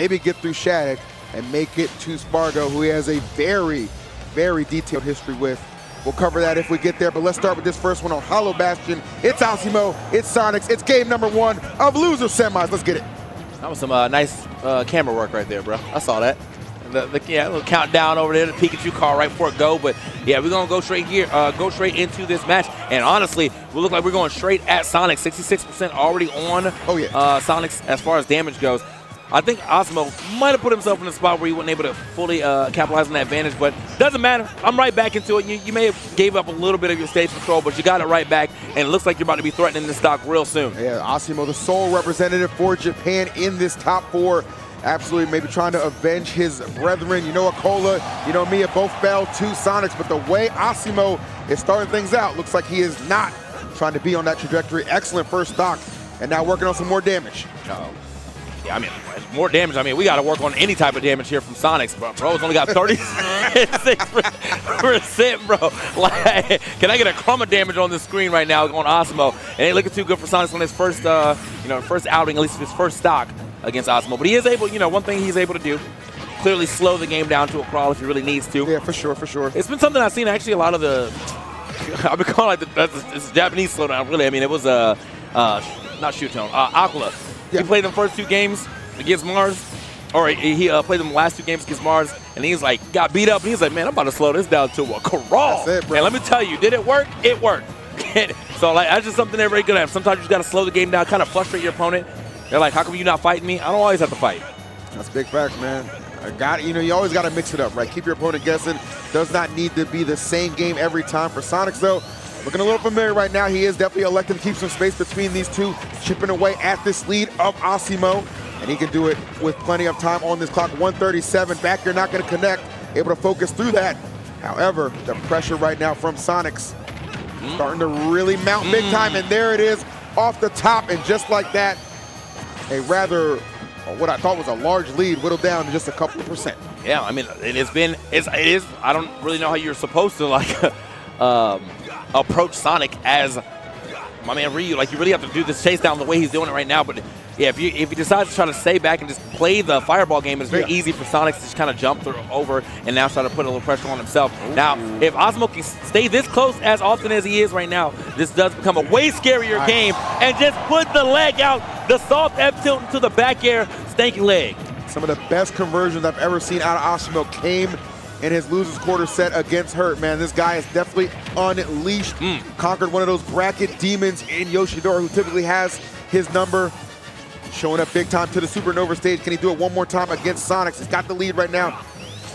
maybe get through Shattuck and make it to Spargo, who he has a very, very detailed history with. We'll cover that if we get there, but let's start with this first one on Hollow Bastion. It's Asimo, it's Sonix, it's game number one of Loser Semis. Let's get it. That was some nice camera work right there, bro. I saw that. Yeah, a little countdown over there, the Pikachu call right before it go, but yeah, we're gonna go straight here, go straight into this match, and honestly, we look like we're going straight at Sonix. 66% already on Sonix as far as damage goes. I think Asimo might have put himself in a spot where he wasn't able to fully capitalize on that advantage, but doesn't matter. I'm right back into it. You may have gave up a little bit of your stage control, but you got it right back, and it looks like you're about to be threatening this stock real soon. Yeah, Asimo, the sole representative for Japan in this top 4, absolutely maybe trying to avenge his brethren. You know, Akola, you know, Mia both fell to Sonix, but the way Asimo is starting things out, looks like he is not trying to be on that trajectory. Excellent first stock, and now working on some more damage. Yeah, I mean, more damage. I mean, we got to work on any type of damage here from Sonix, bro. Bro's only got 36%, bro. Like, can I get a crumb of damage on this screen right now on Asimo? And ain't looking too good for Sonix on his first, you know, first outing, at least his first stock against Asimo. But he is able, you know, one thing he's able to do, clearly slow the game down to a crawl if he really needs to. Yeah, for sure, for sure. It's been something I've seen actually a lot of the, I've been calling it the Japanese slowdown, really. I mean, it was not Shutone, Akola. Yeah. He played them first 2 games against Mars, or he played them last 2 games against Mars, and he's like, got beat up, and he's like, man, I'm about to slow this down to a crawl. That's it, bro. And let me tell you, did it work? It worked. So like, that's just something they're very good at. Sometimes you just got to slow the game down, kind of frustrate your opponent. They're like, how come you're not fighting me? I don't always have to fight. That's big facts, man. I got it. You know, you always got to mix it up, right? Keep your opponent guessing. Does not need to be the same game every time. For Sonix, though, looking a little familiar right now. He is definitely electing to keep some space between these two, chipping away at this lead of Asimo, and he can do it with plenty of time on this clock. 137 back, you're not going to connect. Able to focus through that. However, the pressure right now from Sonix starting to really mount big time, and there it is off the top, and just like that, a rather, what I thought was a large lead whittled down to just a couple of %. Yeah, I mean, it is, I don't really know how you're supposed to, like, approach Sonix as my man Ryu. Like, you really have to do this chase down the way he's doing it right now. But yeah, if he decides to try to stay back and just play the fireball game, it's very easy for Sonix to just kind of jump through over and now try to put a little pressure on himself. Ooh. Now, if Asimo can stay this close as often as he is right now, this does become a way scarier game. And just put the leg out, the soft F tilt into the back air, stanky leg. Some of the best conversions I've ever seen out of Asimo came in his loser's quarter set against Hurt, man. This guy is definitely unleashed. Conquered one of those bracket demons in Yoshidora, who typically has his number. Showing up big time to the Supernova stage. Can he do it one more time against Sonix? He's got the lead right now.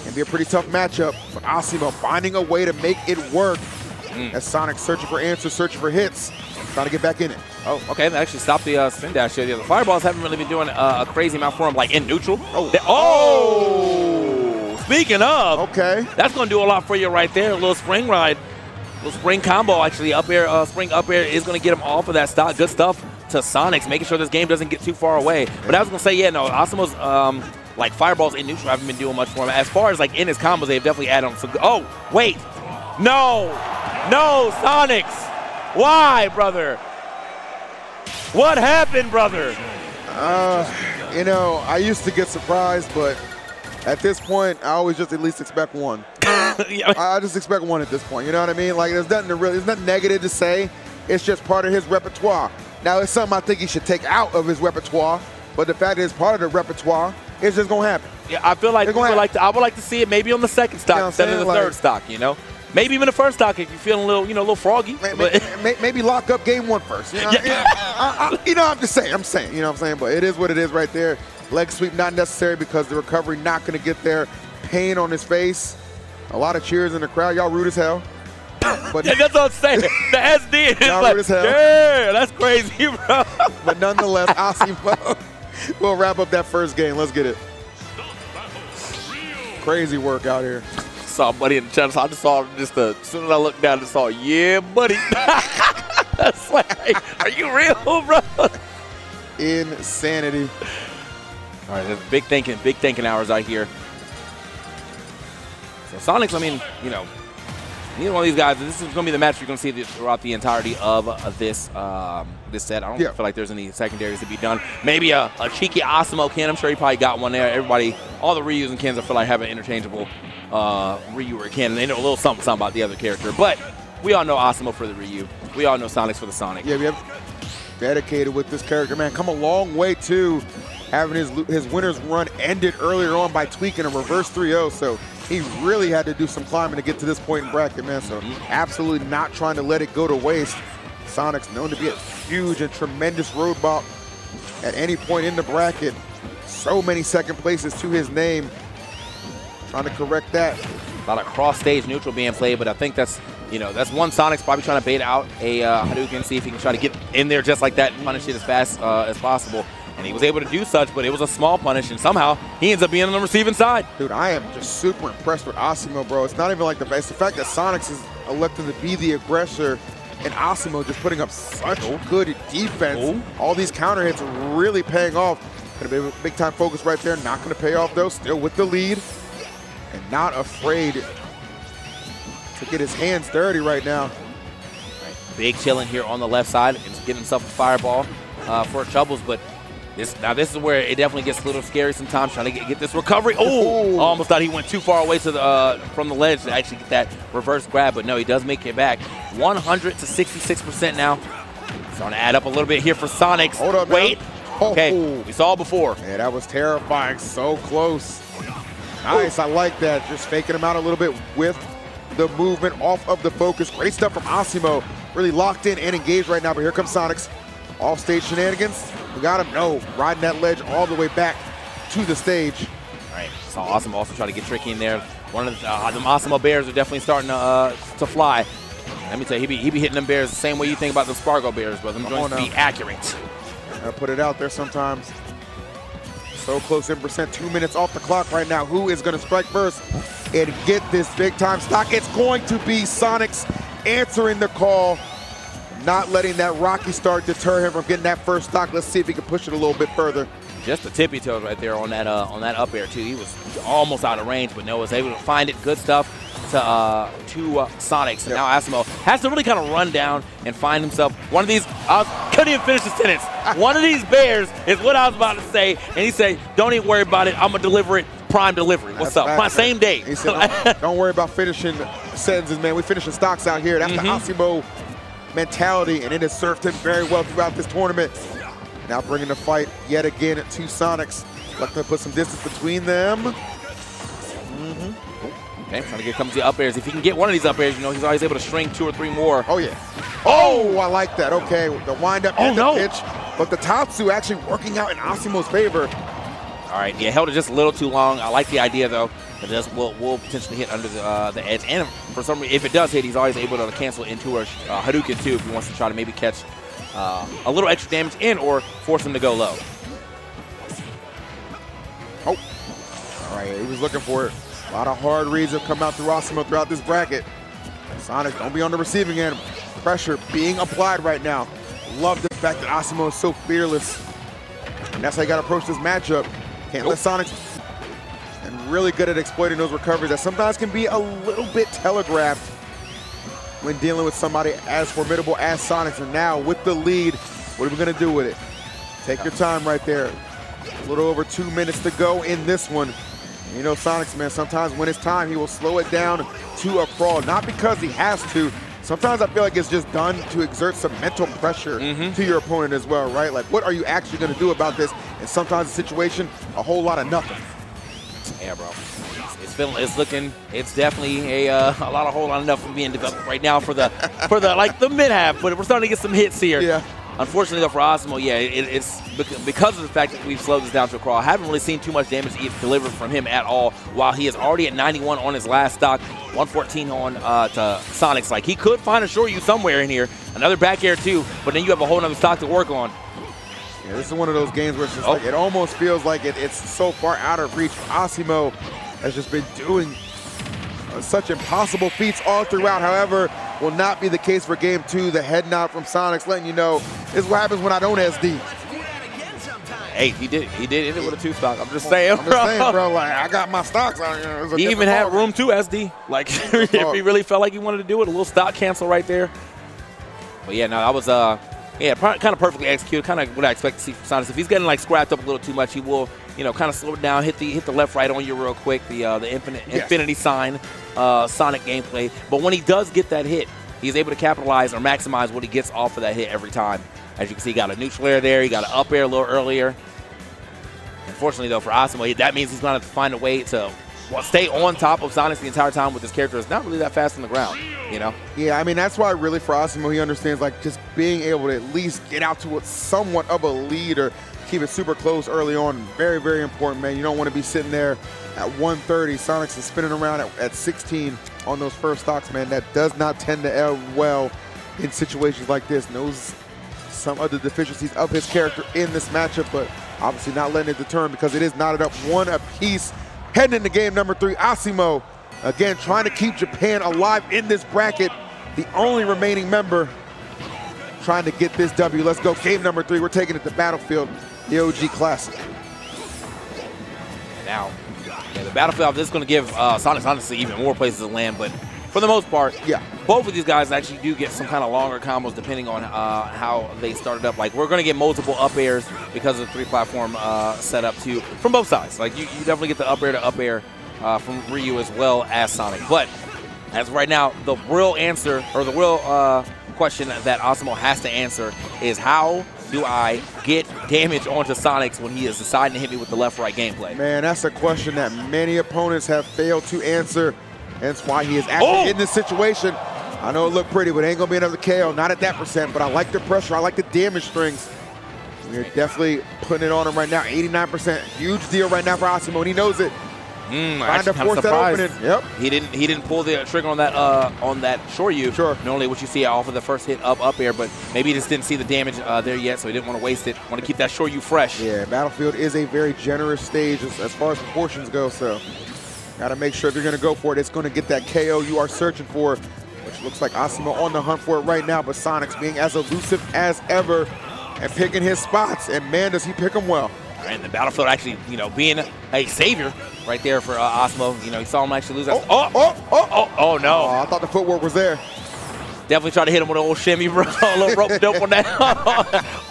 Can be a pretty tough matchup, but Asimo finding a way to make it work. As Sonix searching for answers, searching for hits, trying to get back in it. Oh, okay. They actually stopped the spin dash here. The fireballs haven't really been doing a crazy amount for him, like in neutral. Speaking of, that's going to do a lot for you right there. A little spring ride, a little spring combo, actually. Up air, spring up air is going to get him off of that stock. Good stuff to Sonix, making sure this game doesn't get too far away. But I was going to say, yeah, no, Asimo's, like, fireballs in neutral haven't been doing much for him. As far as, like, in his combos, they've definitely added him. So, oh, wait. No. No, Sonix. Why, brother? What happened, brother? You know, I used to get surprised, but at this point, I always just at least expect one. I just expect one at this point. You know what I mean? Like, there's nothing to really, there's nothing negative to say. It's just part of his repertoire. Now, it's something I think he should take out of his repertoire, but the fact that it's part of the repertoire, it's just gonna happen. Yeah, I feel like, I would like to see it maybe on the second stock, you know, instead of the third stock. You know, maybe even the first stock if you're feeling a little, you know, a little froggy. Maybe lock up game 1 first. You know, I'm just saying. You know what I'm saying? But it is what it is right there. Leg sweep not necessary because the recovery not going to get there. Pain on his face. A lot of cheers in the crowd. Y'all rude as hell. But yeah, that's what I'm saying. The SD is like, rude as hell. Yeah, that's crazy, bro. But nonetheless, Asimo will wrap up that first game. Let's get it. Crazy work out here. I saw buddy in the chat. I just saw just as soon as I looked down, I just saw, yeah, buddy. That's like, are you real, bro? Insanity. All right, there's big thinking hours out here. So Sonix, I mean, you know, Neither one of these guys, this is going to be the match you're going to see throughout the entirety of this this set. I don't feel like there's any secondaries to be done. Maybe a cheeky Asimo Ken. I'm sure he probably got one there. Everybody, all the Ryus and Kens, I feel like have an interchangeable Ryu or Ken. They know a little something, something about the other character. But we all know Asimo for the Ryu. We all know Sonix for the Sonic. Yeah, we have dedicated with this character, man. Come a long way, too, having his winner's run ended earlier on by tweaking a reverse 3-0. So he really had to do some climbing to get to this point in bracket, man. So absolutely not trying to let it go to waste. Sonic's known to be a huge and tremendous roadblock at any point in the bracket. So many second places to his name. Trying to correct that. A lot of cross-stage neutral being played, but I think that's, you know, that's one Sonic's probably trying to bait out a Hadouken, see if he can try to get in there just like that and punish it as fast as possible. And he was able to do such, but it was a small punish, and somehow he ends up being on the receiving side. Dude, I am just super impressed with Asimo, bro. It's not even like the fact that Sonix is elected to be the aggressor, and Asimo just putting up such good defense. All these counter hits are really paying off. Going to be a big-time focus right there. Not going to pay off, though. Still with the lead. And not afraid to get his hands dirty right now. Right. Big chilling here on the left side. And getting himself a fireball for troubles, but... Now this is where it definitely gets a little scary sometimes, trying to get this recovery. Oh, almost thought he went too far away to the, from the ledge to actually get that reverse grab, but no, he does make it back. 100 to 66% now. Starting to add up a little bit here for Sonix. Hold up, wait. Oh. Okay, we saw before. Yeah, that was terrifying. So close. Nice, I like that. Just faking him out a little bit with the movement off of the focus. Great stuff from Asimo. Really locked in and engaged right now, but here comes Sonix. Off-stage shenanigans. We got him. No, riding that ledge all the way back to the stage. All right. Saw Asimo also try to get tricky in there. One of the Asimo bears are definitely starting to fly. Let me tell you, he be hitting them bears the same way you think about the Spargo bears, but them joints be accurate. Gotta put it out there sometimes. So close in percent. 2 minutes off the clock right now. Who is going to strike first and get this big-time stock? It's going to be Sonix answering the call. Not letting that rocky start deter him from getting that first stock. Let's see if he can push it a little bit further. Just the tippy toes right there on that up air too. He was almost out of range, but Noah was able to find it. Good stuff to Sonix. And now Asimo has to really kind of run down and find himself one of these. I couldn't even finish the sentence. One of these bears is what I was about to say, and he said, "Don't even worry about it. I'm gonna deliver it." Prime delivery. What's That's up? Right, same day. He said, "Don't worry about finishing sentences, man. We finishing stocks out here." That's the Asimo mentality, and it has served him very well throughout this tournament. Now bringing the fight yet again at two Sonix. Looking to put some distance between them. Okay, trying to get comes the up airs. If he can get one of these up airs, you know, he's always able to string 2 or 3 more. Oh, yeah. Oh, I like that. Okay, the wind up and the pitch. But the Tatsu actually working out in Asimo's favor. All right, yeah, held it just a little too long. I like the idea, though. It does, will potentially hit under the edge. And for some reason, if it does hit, he's always able to cancel into a Hadouken, too, if he wants to try to maybe catch a little extra damage in or force him to go low. Oh. All right, he was looking for it. A lot of hard reads have come out through Asimo throughout this bracket. Sonix, don't be on the receiving end. Pressure being applied right now. Love the fact that Asimo is so fearless. And that's how you got to approach this matchup. Can't let Sonix... And really good at exploiting those recoveries that sometimes can be a little bit telegraphed when dealing with somebody as formidable as Sonix. And now with the lead, what are we going to do with it? Take your time right there. A little over 2 minutes to go in this one. And you know Sonix, man, sometimes when it's time, he will slow it down to a crawl. Not because he has to. Sometimes I feel like it's just done to exert some mental pressure to your opponent as well, right? Like, what are you actually going to do about this? And sometimes the situation, a whole lot of nothing. Yeah, bro. It's definitely a lot of hold on enough from being developed right now for the like the mid half. But we're starting to get some hits here. Yeah. Unfortunately though for Asimo, yeah, it's because of the fact that we've slowed this down to a crawl. I haven't really seen too much damage delivered from him at all. While he is already at 91 on his last stock, 114 on to Sonix. Like he could find a Shoryu somewhere in here. Another back air too. But then you have a whole nother stock to work on. Yeah, this is one of those games where it's just like, it almost feels like it's so far out of reach. Asimo has just been doing such impossible feats all throughout. However, will not be the case for game 2. The head nod from Sonix letting you know this is what happens when I don't SD. Hey, he did end it with a 2-stock. I'm just saying, bro. Like, I got my stocks out here. He even had room too, SD. Like, if he really felt like he wanted to do it, a little stock cancel right there. But yeah, no, I was kind of perfectly executed, kind of what I expect to see from Sonix. If he's getting like scrapped up a little too much, he will, you know, kind of slow it down, hit the left right on you real quick, the infinity sign, Sonic gameplay. But when he does get that hit, he's able to capitalize or maximize what he gets off of that hit every time. As you can see, he got a neutral air there. He got an up air a little earlier. Unfortunately, though, for Asimo, that means he's going to have to find a way to stay on top of Sonix the entire time with his character. It's not really that fast on the ground, you know? Yeah, I mean, that's why really for Asimo, he understands, like, just being able to at least get out to somewhat of a lead or keep it super close early on. Very, very important, man. You don't want to be sitting there at 130. Sonix is spinning around at 16 on those first stocks, man. That does not tend to end well in situations like this. And those some other deficiencies of his character in this matchup, but obviously not letting it deter him because it is knotted up one apiece. Heading into game number 3, Asimo, again, trying to keep Japan alive in this bracket. The only remaining member trying to get this W. Let's go game number 3. We're taking it to Battlefield, the OG Classic. Now, yeah, the Battlefield is going to give Sonix, honestly, even more places to land, but for the most part, yeah, both of these guys actually do get some kind of longer combos depending on how they started up. Like, we're going to get multiple up airs because of the three-platform setup, too, from both sides. Like, you definitely get the up air from Ryu as well as Sonix. But as right now, the real answer or the real question that Asimo has to answer is how do I get damage onto Sonix when he is deciding to hit me with the left-right gameplay? Man, that's a question that many opponents have failed to answer. That's why he is actually in this situation. I know it looked pretty, but it ain't going to be another KO. Not at that percent, but I like the pressure. I like the damage strings. We're definitely putting it on him right now. 89%. Huge deal right now for Asimo, and he knows it. Trying to force that opening. Yep. He didn't pull the trigger on that Shoryu. Sure. Normally what you see off of the first hit up air, but maybe he just didn't see the damage there yet, so he didn't want to waste it. Want to keep that Shoryu fresh. Yeah, Battlefield is a very generous stage as far as proportions go, so got to make sure if you're going to go for it, it's going to get that KO you are searching for, which looks like Asimo on the hunt for it right now, but Sonix being as elusive as ever and picking his spots, and man, does he pick them well. And the Battlefield actually, you know, being a savior right there for Asimo. You know, he saw him actually lose. Oh, no. Oh, I thought the footwork was there. Definitely try to hit him with an old shimmy, bro. A little rope dope on that,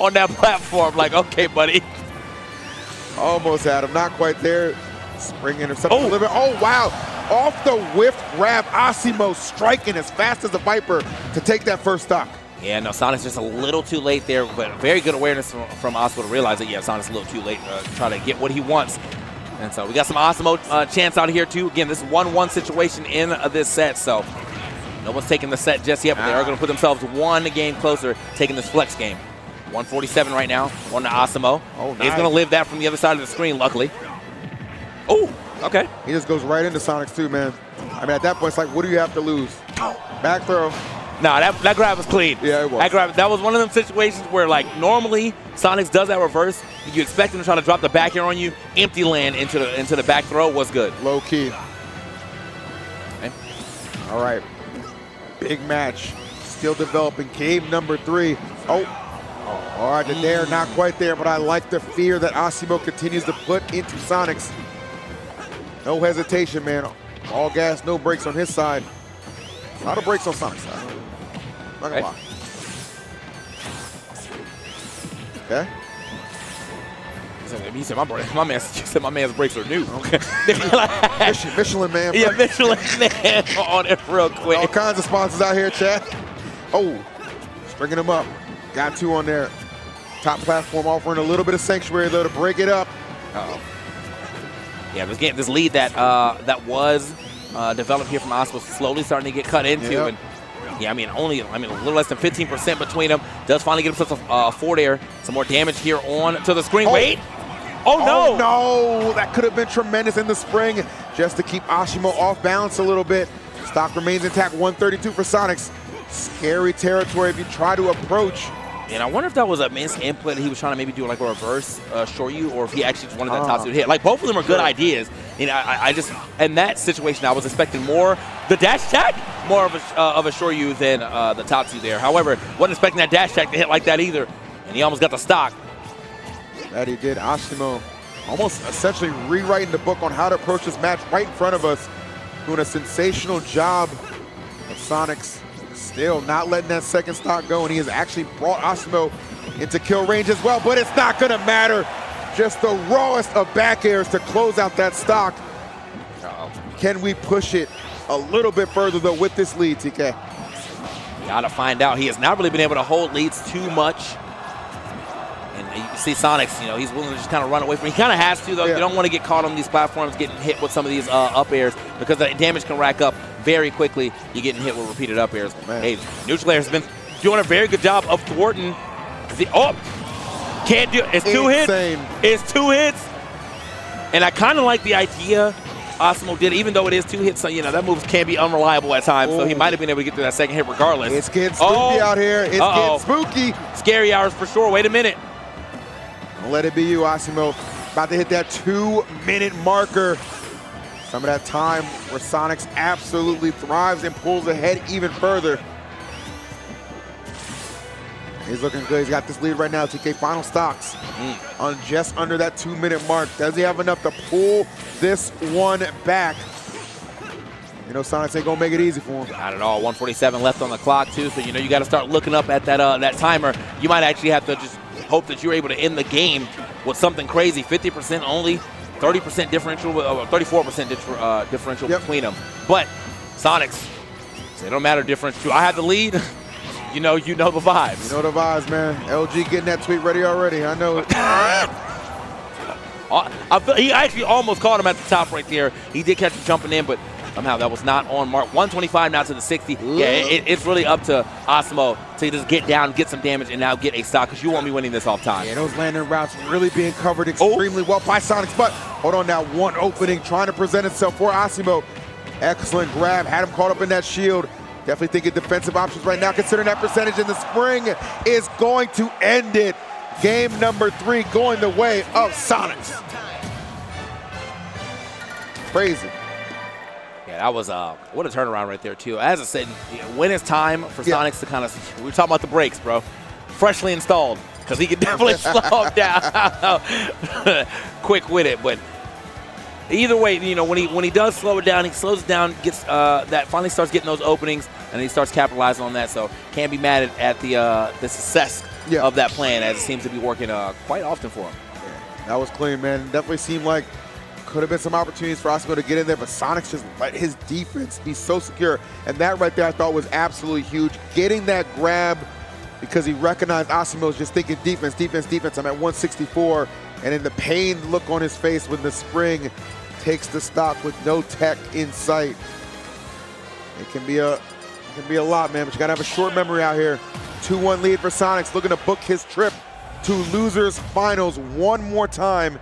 on that platform. Like, okay, buddy. Almost had him. Not quite there. Spring interception. Oh, wow. Off the whiff grab, Asimo striking as fast as the Viper to take that first stock. Yeah, no, Sonix just a little too late there, but very good awareness from Asimo to realize that, yeah, Sonix a little too late trying to get what he wants. And so we got some Asimo chance out here, too. Again, this 1-1 situation in this set, so no one's taking the set just yet, but they are going to put themselves one game closer, taking this flex game. 147 right now on to Asimo. Oh, nice. He's going to live that from the other side of the screen, luckily. Oh, okay. He just goes right into Sonix, too, man. I mean, at that point, it's like, what do you have to lose? Back throw. Nah, that grab was clean. Yeah, it was. That was one of them situations where, like, normally Sonix does that reverse. You expect him to try to drop the back air on you. Empty land into the back throw was good. Low key. Okay. All right. Big match. Still developing. Game number 3. Oh. All right, the dare not quite there, but I like the fear that Asimo continues to put into Sonix. No hesitation, man. All gas, no brakes on his side. A lot of brakes on Sonix' side. Not gonna lie. Okay. He said my man's brakes are new. Okay. Michelin man. Break. Yeah, Michelin man on it real quick. All kinds of sponsors out here, chat. Oh, stringing him up. Got two on there. Top platform offering a little bit of sanctuary, though, to break it up. Uh-oh. Yeah, this lead that was developed here from Asimo slowly starting to get cut into. Yep. And yeah, I mean, a little less than 15% between them. Does finally get himself a forward air. Some more damage here on to the screen. Oh. Wait. Oh, no. Oh, no. That could have been tremendous in the spring just to keep Asimo off balance a little bit. Stock remains intact, 132 for Sonix. Scary territory if you try to approach. And I wonder if that was a misinput. He was trying to maybe do like a reverse Shoryu, or if he actually just wanted that Tatsu to hit. Like, both of them are good ideas. You know, I just, in that situation, I was expecting more the dash attack, more of a Shoryu than the Tatsu there. However, wasn't expecting that dash attack to hit like that either. And he almost got the stock. that he did. Asimo almost essentially rewriting the book on how to approach this match right in front of us. Doing a sensational job of Sonix. Still not letting that second stock go, and he has actually brought Asimo into kill range as well, but it's not gonna matter. Just the rawest of back airs to close out that stock. Can we push it a little bit further though with this lead, TK? Gotta find out. He has not really been able to hold leads too much. And you can see Sonix, you know, he's willing to just kind of run away from it. He kind of has to though. Yeah. You don't want to get caught on these platforms getting hit with some of these up airs, because the damage can rack up very quickly. You're getting hit with repeated up airs. Man. Hey, Neutral Air has been doing a very good job of thwarting the, can't do it. It's two hits. It's two hits. And I kind of like the idea Asimo did, even though it is two hits, so you know that move can be unreliable at times. Ooh. So he might have been able to get through that second hit regardless. It's getting spooky out here. It's getting spooky. Scary hours for sure. Wait a minute. Let it be you, Asimo. About to hit that 2-minute marker. Some of that time where Sonix absolutely thrives and pulls ahead even further. He's looking good. He's got this lead right now. TK, final stocks on just under that 2-minute mark. Does he have enough to pull this one back? You know, Sonix ain't gonna make it easy for him. Not at all. 147 left on the clock too, so you know you got to start looking up at that that timer. You might actually have to just hope that you're able to end the game with something crazy. 50% only, 30% differential, 34% differential between them. But Sonix, it don't matter differential. I have the lead. You know the vibes. You know the vibes, man. LG getting that tweet ready already. I know it. He actually almost caught him at the top right there. He did catch him jumping in, but somehow that was not on mark. 125 now to the 60. Yeah, it's really up to Asimo to just get down, get some damage, and now get a stock, because you won't be winning this off time. Yeah, those landing routes really being covered extremely well by Sonix. But hold on now, one opening trying to present itself for Asimo. Excellent grab, had him caught up in that shield. Definitely thinking defensive options right now, considering that percentage in the spring is going to end it. Game number 3 going the way of Sonix. Crazy. Yeah, that was what a turnaround right there, too. As I said, when it's time for Sonix to kind of, we were talking about the brakes, bro. Freshly installed, because he could definitely slow him down quick with it, but. Either way, you know, when he does slow it down, he slows it down, gets that finally starts getting those openings, and he starts capitalizing on that. So can't be mad at the success of that plan, as it seems to be working quite often for him. Yeah, that was clean, man. Definitely seemed like could have been some opportunities for Asimo to get in there, but Sonix just let his defense be so secure. And that right there I thought was absolutely huge. Getting that grab because he recognized Asimo's just thinking defense, defense, defense. I'm at 164. And then the pained look on his face when the spring takes the stock with no tech in sight. It can be a lot, man, but you gotta have a short memory out here. 2-1 lead for Sonix, looking to book his trip to losers finals one more time.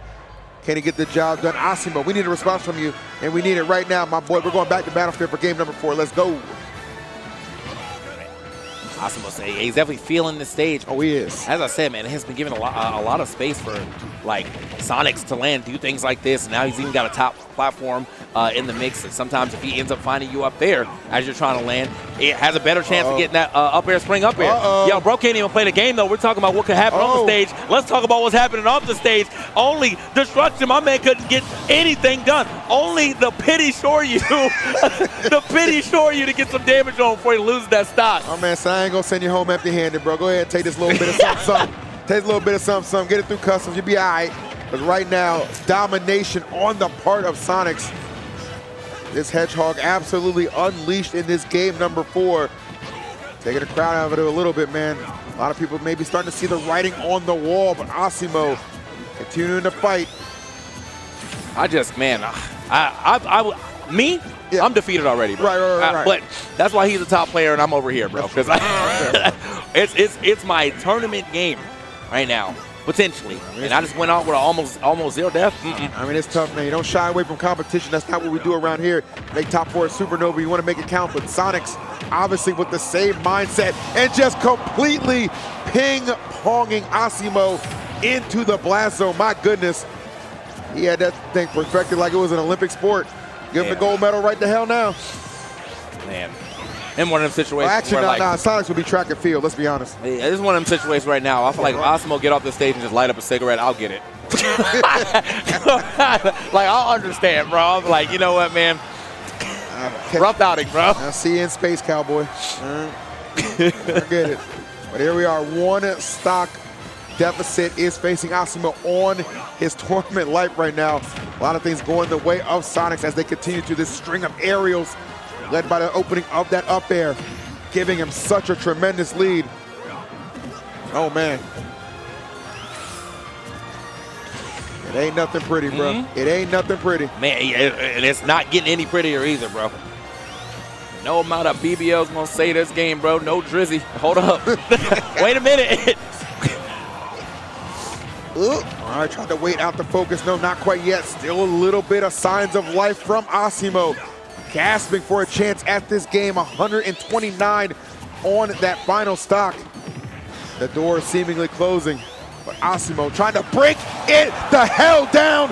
Can he get the job done? Asimo, we need a response from you, and we need it right now, my boy. We're going back to Battlefield for game number 4. Let's go. Asimo, he's definitely feeling the stage. Oh, he is. As I said, man, he's been given a lot of space for, like, Sonix to land, do things like this. Now he's even got a top platform in the mix. And sometimes if he ends up finding you up there as you're trying to land, it has a better chance of getting that up air spring up air. Yo, bro can't even play the game, though. We're talking about what could happen on the stage. Let's talk about what's happening off the stage. Only destruction. My man couldn't get anything done. Only the pity Shoryu. The pity Shoryu to get some damage on before he loses that stock. Oh, man, so I ain't going to send you home empty-handed, bro. Go ahead and take this little bit of something. Take a little bit of something, get it through customs, you'll be all right. But right now, domination on the part of Sonix. This Hedgehog absolutely unleashed in this game number 4. Taking the crowd out of it a little bit, man. A lot of people maybe starting to see the writing on the wall, but Asimo continuing to fight. I just, man, I'm defeated already, bro. Right. But that's why he's a top player and I'm over here, bro. Because it's my tournament game right now, potentially. I mean, and I just went out with almost zero death. I mean, it's tough, man. You don't shy away from competition. That's not what we do around here. Make top 4 at Supernova. You want to make it count. But Sonix, obviously, with the same mindset and just completely ping-ponging Asimo into the blast zone. My goodness, he had that thing perfected like it was an Olympic sport. Give him the gold medal right the hell now. Man, in one of them situations. Well, actually, no, Sonix would be track and field, let's be honest. Yeah, this is one of them situations right now. I feel like if Asimo get off the stage and just light up a cigarette, I'll get it. Like, I'll understand, bro. I'm like, you know what, man? Rough outing, bro. I'll see you in space, cowboy. I get it. But here we are, one stock deficit is facing Asimo on his tournament life right now. A lot of things going the way of Sonix as they continue through this string of aerials led by the opening of that up air, giving him such a tremendous lead. Oh, man. It ain't nothing pretty, bro. It ain't nothing pretty. Man, and it's not getting any prettier either, bro. No amount of BBL's gonna save this game, bro. No Drizzy. Hold up. Wait a minute. All right, trying to wait out the focus. No, not quite yet. Still a little bit of signs of life from Asimo. Gasping for a chance at this game. 129 on that final stock. The door seemingly closing. But Asimo trying to break it the hell down.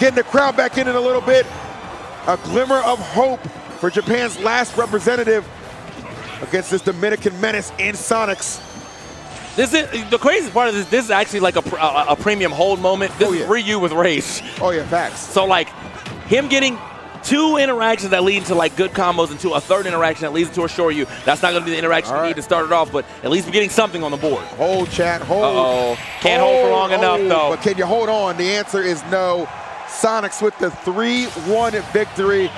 Getting the crowd back in a little bit. A glimmer of hope for Japan's last representative against this Dominican menace in Sonix. This is, the craziest part of this, this is actually like a premium hold moment. This is Ryu with rage. Oh yeah, facts. So like, him getting two interactions that lead to like good combos into a third interaction that leads to a Shoryu. That's not gonna be the interaction you need to start it off, but at least we're getting something on the board. Hold, chat, hold. Can't hold for long enough though. But can you hold on? The answer is no. Sonix with the 3-1 victory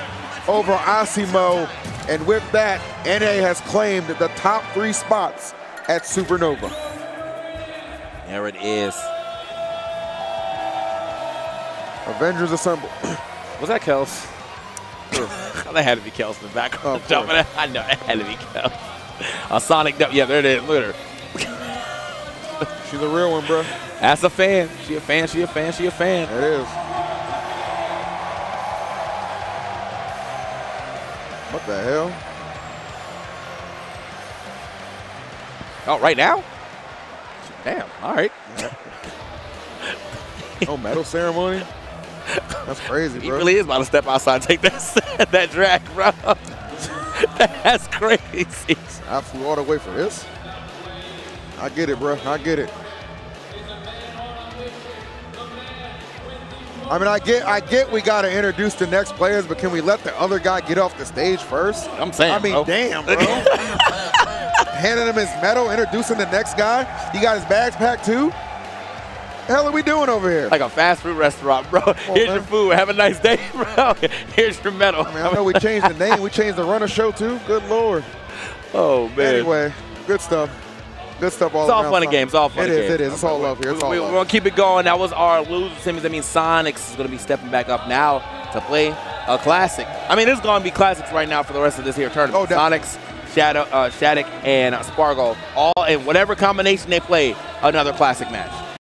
over Asimo. And with that, NA has claimed the top 3 spots at Supernova. There it is. Avengers assemble. Was that Kels? That had to be Kels in the background. Oh, I know, that had to be Kels. Yeah, there it is. Look at her. She's a real one, bro. That's a fan. She a fan, she a fan, she a fan. There it is. What the hell? Oh, right now? Damn, all right. No medal ceremony? That's crazy, bro. He really is about to step outside and take that, that drag, bro. That's crazy. I flew all the way for this. I get it, bro. I get it. I mean, I get we got to introduce the next players, but can we let the other guy get off the stage first? I'm saying, I mean, bro. Damn, bro. Handing him his medal, introducing the next guy. He got his bags packed too. The hell are we doing over here? Like a fast food restaurant, bro. Here's your food. Have a nice day, bro. Here's your medal. I mean, I know we changed the name. We changed the runner show too. Good Lord. Oh, man. Anyway, good stuff. Good stuff all around. It's all fun and games. It is. It's all love here. It's all love. We're going to keep it going. That was our losers. That means Sonix is going to be stepping back up now to play a classic. I mean, it's going to be classics right now for the rest of this here tournament. Oh, definitely. Sonix, Shattuck, and Spargo, all in whatever combination they play, another classic match.